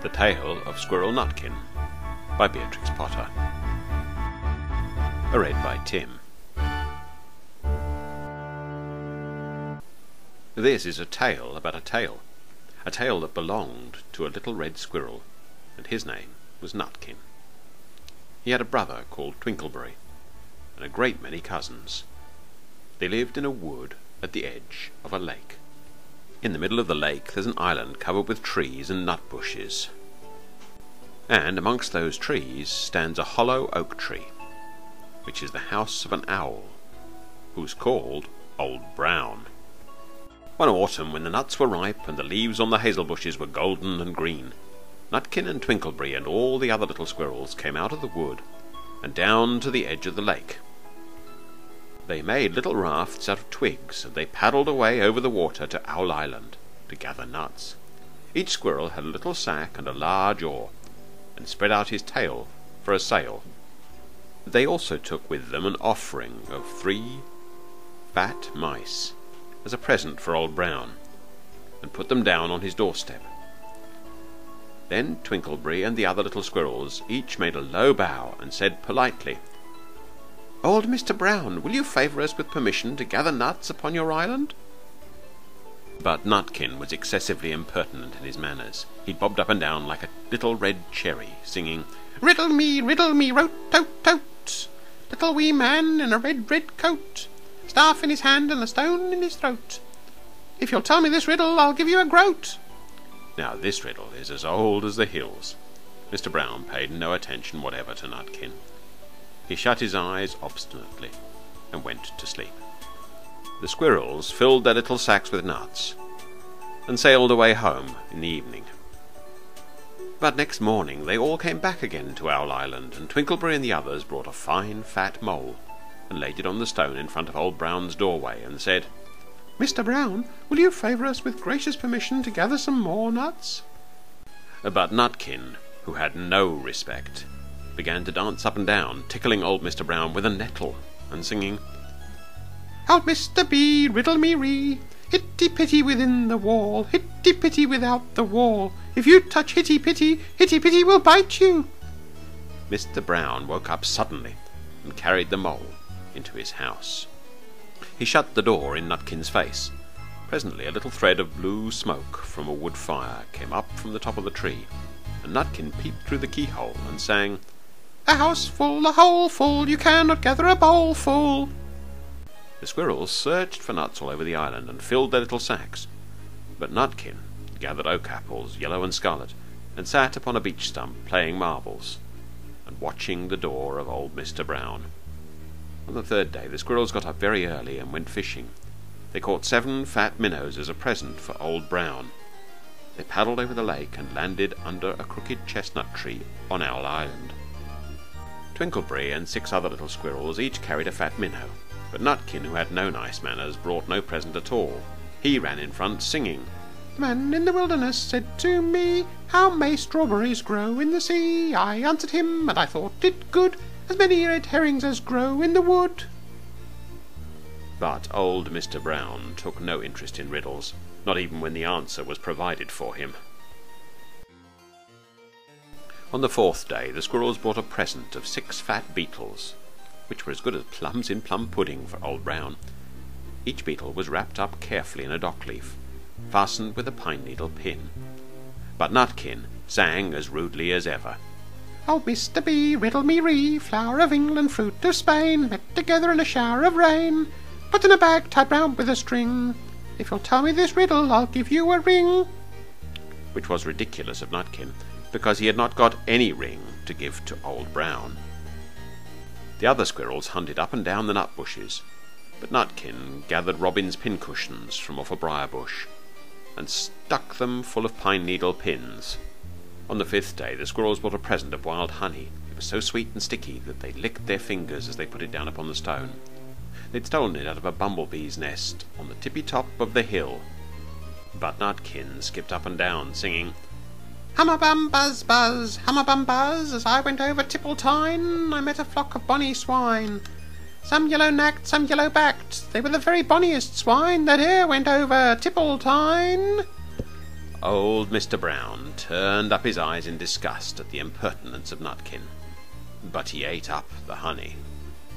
The Tale of Squirrel Nutkin by Beatrix Potter. Read by Tim. This is a tale about a tale that belonged to a little red squirrel, and his name was Nutkin. He had a brother called Twinkleberry, and a great many cousins. They lived in a wood at the edge of a lake. In the middle of the lake there's an island covered with trees and nut bushes, and amongst those trees stands a hollow oak tree, which is the house of an owl, who's called Old Brown. One autumn, when the nuts were ripe and the leaves on the hazel bushes were golden and green, Nutkin and Twinkleberry and all the other little squirrels came out of the wood and down to the edge of the lake. They made little rafts out of twigs, and they paddled away over the water to Owl Island to gather nuts. Each squirrel had a little sack and a large oar, and spread out his tail for a sail. They also took with them an offering of 3 fat mice as a present for Old Brown, and put them down on his doorstep. Then Twinkleberry and the other little squirrels each made a low bow and said politely, "Old Mr. Brown, will you favour us with permission to gather nuts upon your island?" But Nutkin was excessively impertinent in his manners. He bobbed up and down like a little red cherry, singing, riddle me, rote-tote-tote, little wee man in a red, red coat, staff in his hand and a stone in his throat. If you'll tell me this riddle, I'll give you a groat." Now this riddle is as old as the hills. Mr. Brown paid no attention whatever to Nutkin. He shut his eyes obstinately and went to sleep. The squirrels filled their little sacks with nuts and sailed away home in the evening. But next morning they all came back again to Owl Island, and Twinkleberry and the others brought a fine fat mole and laid it on the stone in front of Old Brown's doorway and said, "Mr. Brown, will you favour us with gracious permission to gather some more nuts?" But Nutkin, who had no respect, began to dance up and down, tickling old Mr. Brown with a nettle, and singing, "Out, Mr. B, riddle me ree, hitty-pitty within the wall, hitty-pitty without the wall, if you touch hitty-pitty, hitty-pitty will bite you." Mr. Brown woke up suddenly, and carried the mole into his house. He shut the door in Nutkin's face. Presently a little thread of blue smoke from a wood fire came up from the top of the tree, and Nutkin peeped through the keyhole and sang, "A house full, a hole full, you cannot gather a bowl full." The squirrels searched for nuts all over the island and filled their little sacks. But Nutkin gathered oak apples, yellow and scarlet, and sat upon a beech stump playing marbles and watching the door of old Mr. Brown. On the third day the squirrels got up very early and went fishing. They caught 7 fat minnows as a present for Old Brown. They paddled over the lake and landed under a crooked chestnut tree on Owl Island. Twinkleberry and 6 other little squirrels each carried a fat minnow, but Nutkin, who had no nice manners, brought no present at all. He ran in front, singing, "The man in the wilderness said to me, how may strawberries grow in the sea? I answered him, and I thought it good, as many red herrings as grow in the wood." But old Mr. Brown took no interest in riddles, not even when the answer was provided for him. On the 4th day the squirrels brought a present of 6 fat beetles, which were as good as plums in plum pudding for Old Brown. Each beetle was wrapped up carefully in a dock leaf, fastened with a pine needle pin. But Nutkin sang as rudely as ever, "Oh, Mr. B, riddle me ree, flower of England, fruit of Spain, met together in a shower of rain, put in a bag tied round with a string. If you'll tell me this riddle, I'll give you a ring." Which was ridiculous of Nutkin, because he had not got any ring to give to Old Brown. The other squirrels hunted up and down the nut bushes, but Nutkin gathered robin's pincushions from off a briar bush, and stuck them full of pine needle pins. On the 5th day the squirrels brought a present of wild honey. It was so sweet and sticky that they licked their fingers as they put it down upon the stone. They'd stolen it out of a bumblebee's nest on the tippy-top of the hill. But Nutkin skipped up and down, singing, "Hum-a-bum, buzz-buzz, hum-a-bum, buzz, as I went over Tipple-Tyne, I met a flock of bonny swine. Some yellow-nacked, some yellow-backed, they were the very bonniest swine that e'er went over Tipple-Tyne." Old Mr. Brown turned up his eyes in disgust at the impertinence of Nutkin, but he ate up the honey.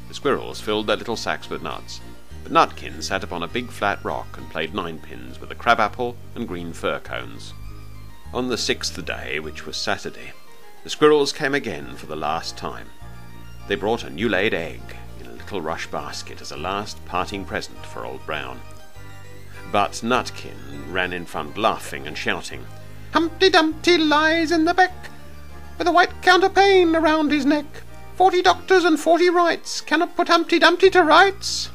The squirrels filled their little sacks with nuts, but Nutkin sat upon a big flat rock and played ninepins with a crab-apple and green fir cones. On the sixth day, which was Saturday, the squirrels came again for the last time. They brought a new-laid egg in a little rush basket as a last parting present for Old Brown. But Nutkin ran in front laughing and shouting, "Humpty Dumpty lies in the beck, with a white counterpane around his neck. 40 doctors and 40 rights cannot put Humpty Dumpty to rights."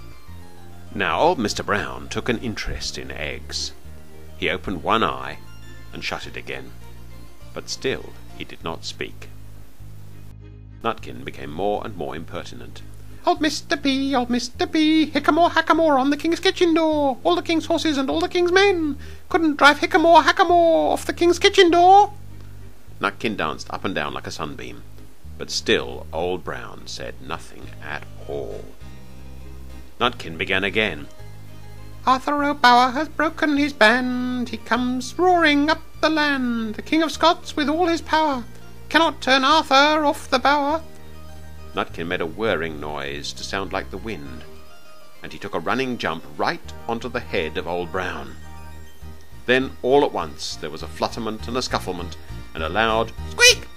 Now old Mr. Brown took an interest in eggs. He opened one eye and shut it again, but still he did not speak. Nutkin became more and more impertinent. Old Mr. B, hickamore, hackamore on the king's kitchen door. All the king's horses and all the king's men couldn't drive hickamore, hackamore off the king's kitchen door." Nutkin danced up and down like a sunbeam, but still Old Brown said nothing at all. Nutkin began again. "Arthur O'Bower has broken his band. He comes roaring up the land. The King of Scots with all his power cannot turn Arthur off the bower." Nutkin made a whirring noise to sound like the wind, and he took a running jump right onto the head of Old Brown. Then all at once there was a flutterment and a scufflement and a loud squeak.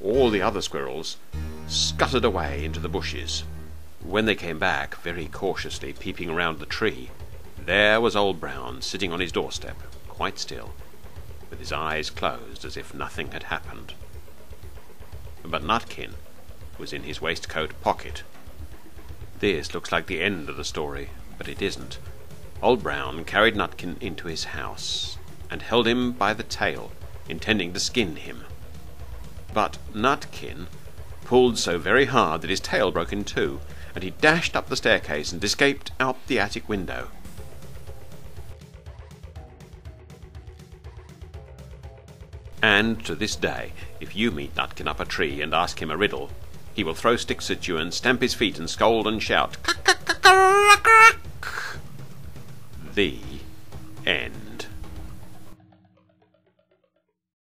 All the other squirrels scuttered away into the bushes. When they came back, very cautiously peeping around the tree, there was Old Brown sitting on his doorstep, quite still, with his eyes closed as if nothing had happened. But Nutkin was in his waistcoat pocket. This looks like the end of the story, but it isn't. Old Brown carried Nutkin into his house and held him by the tail, intending to skin him. But Nutkin pulled so very hard that his tail broke in two, and he dashed up the staircase and escaped out the attic window. And to this day, if you meet Nutkin up a tree and ask him a riddle, he will throw sticks at you and stamp his feet and scold and shout, "Ka-ka-ka-ka-ra-ka-ra-ka!" The end.